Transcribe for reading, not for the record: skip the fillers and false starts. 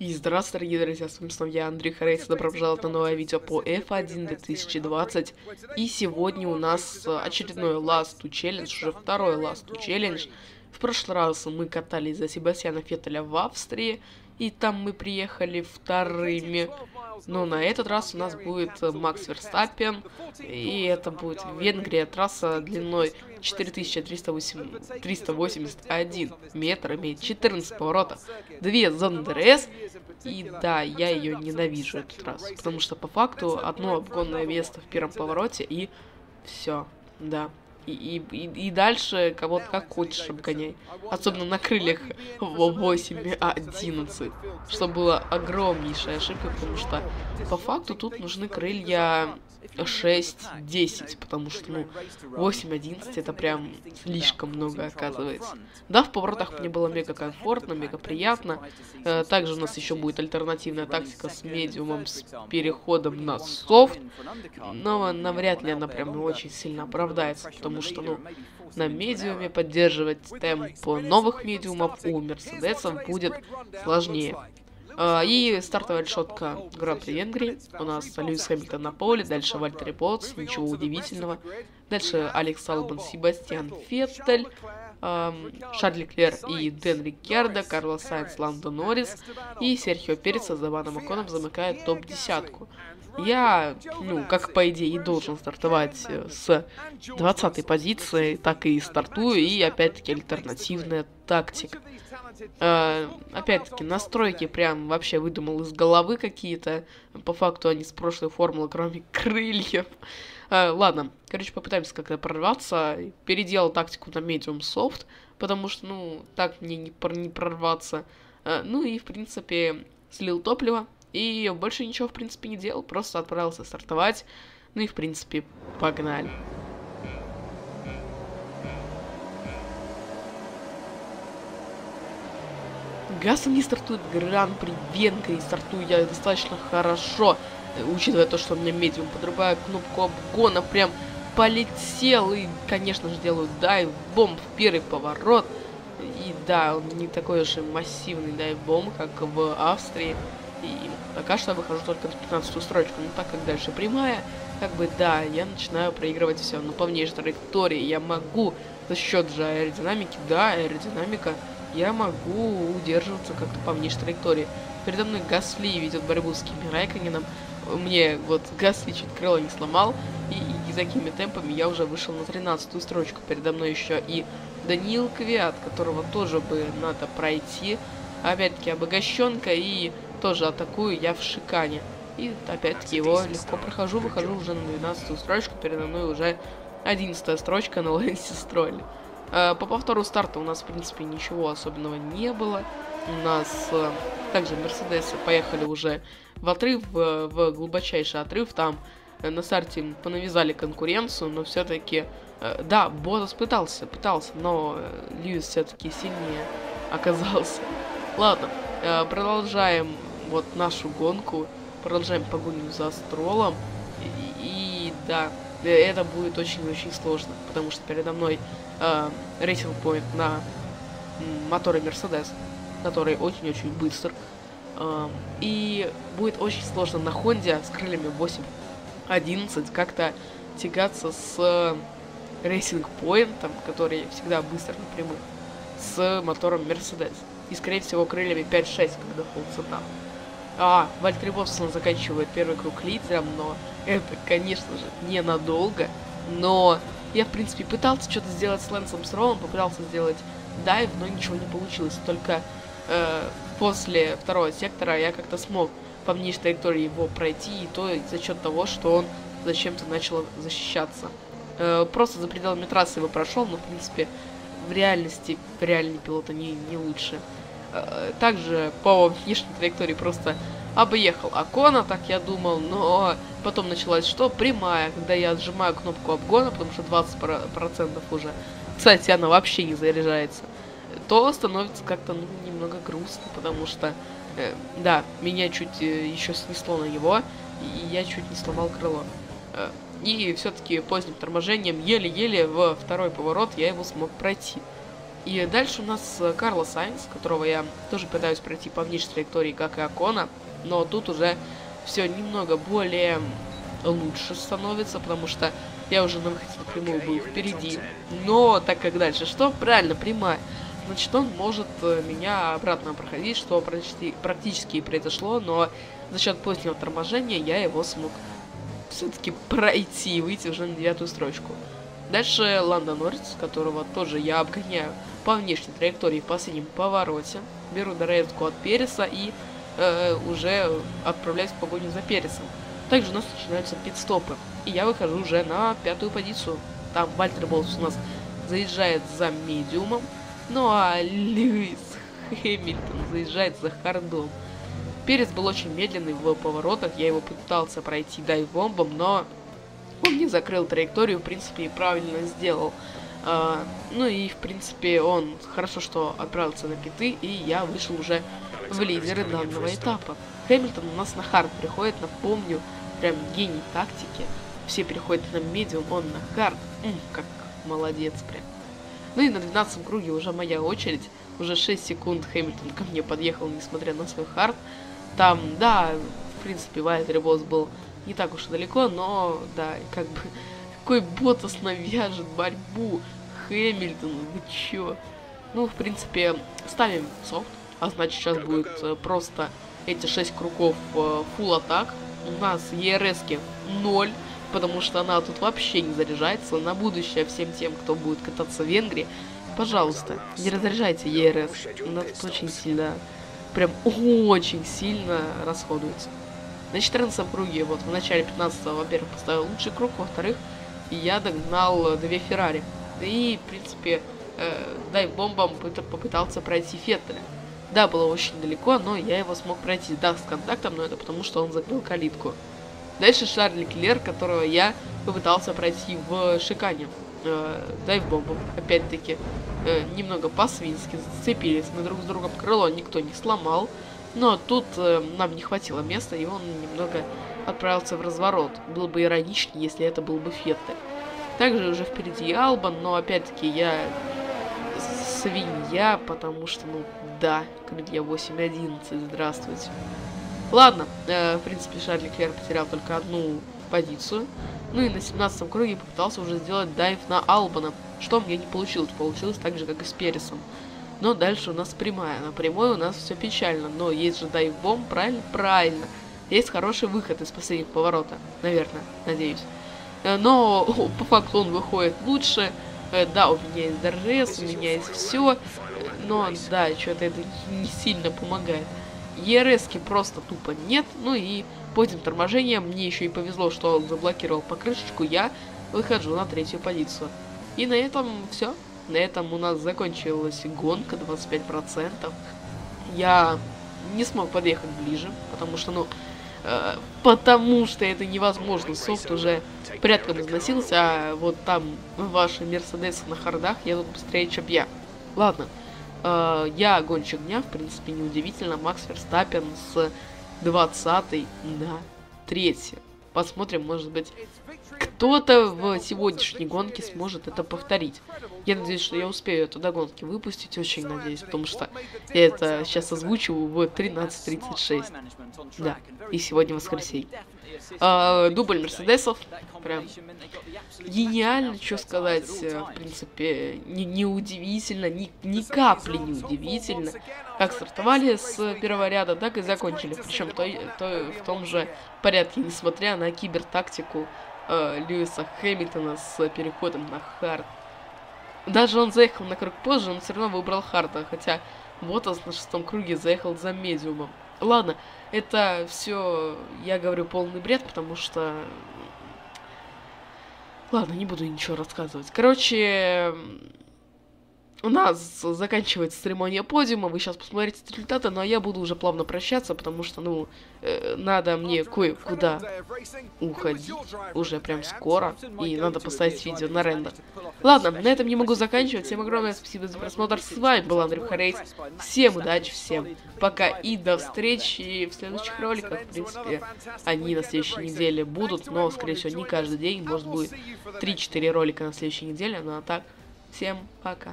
И здравствуйте, дорогие друзья, с вами снова я, Андрей Харейс, добро пожаловать на новое видео по F1 2020. И сегодня у нас очередной Last to Challenge, уже второй Last to Challenge. В прошлый раз мы катались за Себастьяна Феттеля в Австрии, и там мы приехали вторыми. Но на этот раз у нас будет Макс Верстаппен, и это будет Венгрия, трасса длиной 4381 метр, имеет 14 поворотов, 2 зоны ДРС, и да, я ее ненавижу, эту трассу, потому что по факту одно обгонное место в первом повороте, и все, да. И дальше кого-то как хочешь обгоняй. Особенно на крыльях в 8 и 11, что было огромнейшая ошибка, потому что по факту тут нужны крылья 6-10, потому что, ну, 8-11 это прям слишком много оказывается. Да, в поворотах мне было мега комфортно, мега приятно. Также у нас еще будет альтернативная тактика с медиумом, с переходом на софт, но навряд ли она прям очень сильно оправдается, потому что, ну, на медиуме поддерживать темп новых медиумов у мерседесов будет сложнее. И стартовая решетка Гран-при Венгрии. У нас Льюис Хэмилтон на поле, дальше Валттери Боттас, ничего удивительного. Дальше Алекс Албон, Себастьян Феттель, Шарль Леклер и Дэниэл Риккардо, Карлос Сайнс, Ландо Норрис и Серхио Переса с Аконом замыкает топ-10. Я, ну, как по идее и должен стартовать с 20-й позиции, так и стартую, и опять-таки альтернативная тактика. Опять-таки, настройки прям вообще выдумал из головы какие-то. По факту они с прошлой формулы, кроме крыльев. Ладно, короче, попытаемся как-то прорваться. Переделал тактику на Medium Soft, потому что, ну, так мне не прорваться. Ну и, в принципе, слил топливо. И больше ничего, в принципе, не делал. Просто отправился стартовать. Ну и, в принципе, погнали. Гасли не стартует Гран-при Венгрии, стартую я достаточно хорошо, учитывая то, что у меня медиум, подрубаю кнопку обгона, прям полетел, и, конечно же, делаю дайв-бомб в первый поворот, и да, он не такой уж и массивный дайв-бомб, как в Австрии, и пока что я выхожу только на 15-ю строчку, но так как дальше прямая, как бы да, я начинаю проигрывать все, но по внешней траектории я могу за счет же аэродинамики, да, аэродинамика, я могу удерживаться как-то по внешней траектории. Передо мной Гасли ведет борьбу с Кими Райконеном. Мне вот Гасли чуть крыло не сломал. И такими темпами я уже вышел на 13-ю строчку. Передо мной еще и Даниил Кви, от которого тоже бы надо пройти. Опять-таки обогащенка, и тоже атакую я в шикане. И опять-таки его легко прохожу, выхожу уже на 12-ю строчку. Передо мной уже 11-я строчка на Лэнсе Строле. По повтору старта у нас, в принципе, ничего особенного не было. У нас также мерседесы поехали уже в отрыв, в глубочайший отрыв. Там на старте понавязали конкуренцию, но все-таки... Да, Боттас пытался, но Льюис все-таки сильнее оказался. Ладно, продолжаем вот нашу гонку, продолжаем погоню за Стролом. И да, это будет очень-очень сложно, потому что передо мной... Racing Point на моторы Мерседес, который очень-очень быстр. И будет очень сложно на Хонде с крыльями 8-11 как-то тягаться с Racing Point, который всегда быстр напрямую, с мотором Мерседес. И, скорее всего, крыльями 5-6, когда полцета. Валттери Боттас заканчивает первый круг лидером, но это, конечно же, ненадолго. Но... Я, в принципе, пытался что-то сделать с Лэнсом Стролом, попытался сделать дайв, но ничего не получилось. Только после второго сектора я как-то смог по внешней траектории его пройти, и то за счет того, что он зачем-то начал защищаться. Просто за пределами трассы его прошел, но, в принципе, в реальности реальный пилот не лучше. Также по внешней траектории просто... Объехал Акона, так я думал, но потом началась что? Прямая, когда я отжимаю кнопку обгона, потому что 20% уже. Кстати, она вообще не заряжается. То становится как-то, ну, немного грустно, потому что, да, меня чуть еще снесло на него, и я чуть не сломал крыло. И все-таки поздним торможением еле-еле во второй поворот я его смог пройти. И дальше у нас Карлос Сайнс, которого я тоже пытаюсь пройти по внешней траектории, как и Акона. Но тут уже все немного более лучше становится, потому что я уже на выходе напрямую был впереди. Но так как дальше что? Правильно, прямая. Значит, он может меня обратно проходить, что практически и произошло, но за счет позднего торможения я его смог все-таки пройти и выйти уже на 9-ю строчку. Дальше Ландо Норрис, которого тоже я обгоняю по внешней траектории в последнем повороте. Беру дорезку от Переса и уже отправляюсь в погоню за Пересом. Также у нас начинаются пит-стопы. И я выхожу уже на 5-ю позицию. Там Валттери Боттас у нас заезжает за медиумом. Ну а Льюис Хэмилтон заезжает за хардом. Перес был очень медленный в поворотах. Я его пытался пройти дайв-бомбом, но он не закрыл траекторию. В принципе, и правильно сделал. Ну и, в принципе, он хорошо, что отправился на питы. И я вышел уже в лидеры данного этапа. Хэмилтон у нас на хард приходит. Напомню, прям гений тактики. Все переходят на медиум, он на хард. Как молодец прям. Ну и на 12-м круге уже моя очередь. Уже 6 секунд Хэмилтон ко мне подъехал, несмотря на свой хард. Там, да, в принципе, Валттери Боттас был не так уж и далеко, но, да, как бы, какой Боттас навяжет борьбу Хэмилтону, вы чё? Ну, в принципе, ставим софт, а значит сейчас будет просто эти 6 кругов full атак. У нас ERS-ки 0. Потому что она тут вообще не заряжается. На будущее всем тем, кто будет кататься в Венгрии, пожалуйста, не разряжайте ERS. Она тут очень сильно, прям очень сильно расходуется. На 14-м круге, вот в начале 15-го, во-первых, поставил лучший круг, во-вторых, я догнал 2 Феррари. И, в принципе, дайв-бомбом попытался пройти Феттеля. Да, было очень далеко, но я его смог пройти. Да, с контактом, но это потому, что он закрыл калитку. Дальше Шарль Леклер, которого я попытался пройти в шикане. Дайв-бомбом, опять-таки, немного по-свински зацепились. Мы друг с другом крыло никто не сломал. Но тут нам не хватило места, и он немного отправился в разворот. Было бы ироничнее, если это был бы Феттель. Также уже впереди Албон, но опять-таки я свинья, потому что, ну да, крылья 8-11, здравствуйте. Ладно, в принципе, Шарль Леклер потерял только одну позицию. Ну и на 17-м круге попытался уже сделать дайв на Албона, что мне не получилось. Получилось так же, как и с Пересом. Но дальше у нас прямая. На прямой у нас все печально, но есть же дайв-бомб, правильно? Правильно. Есть хороший выход из последних поворота, наверное, надеюсь. Но по факту он выходит лучше. Да, у меня есть DRS, у меня есть все, но да, что-то это не сильно помогает. ERS-ки просто тупо нет. Ну и поздним торможением мне еще и повезло, что он заблокировал покрышечку. Я выхожу на 3-ю позицию. И на этом все. На этом у нас закончилась гонка 25%. Я не смог подъехать ближе, потому что, ну, потому что это невозможно. Софт уже порядком износился, а вот там ваши Мерседесы на хардах едут быстрее, чем я. Ладно. Я гонщик дня, в принципе, неудивительно. Макс Верстаппен с 20 на 3. Посмотрим, может быть, кто-то в сегодняшней гонке сможет это повторить. Я надеюсь, что я успею эту догонку выпустить, очень надеюсь, потому что я это сейчас озвучиваю в 13:36. Да, и сегодня воскресенье. Дубль Мерседесов, прям гениально, что сказать, в принципе, неудивительно, ни капли неудивительно. Как стартовали с первого ряда, так и закончили, причем в том же порядке, несмотря на кибертактику Льюиса Хэмилтона с переходом на хард. Даже он заехал на круг позже, он все равно выбрал харда, хотя Боттас на 6-м круге заехал за медиумом. Ладно, это все, я говорю, полный бред, потому что... Ладно, не буду ничего рассказывать. Короче, у нас заканчивается церемония подиума, вы сейчас посмотрите результаты, но я буду уже плавно прощаться, потому что, ну, надо мне кое-куда уходить уже прям скоро, и надо поставить видео на рендер. Ладно, на этом не могу заканчивать, всем огромное спасибо за просмотр, с вами был Андрей Харейс, всем удачи, всем пока и до встречи в следующих роликах, в принципе, они на следующей неделе будут, но, скорее всего, не каждый день, может будет 3-4 ролика на следующей неделе, но так, всем пока.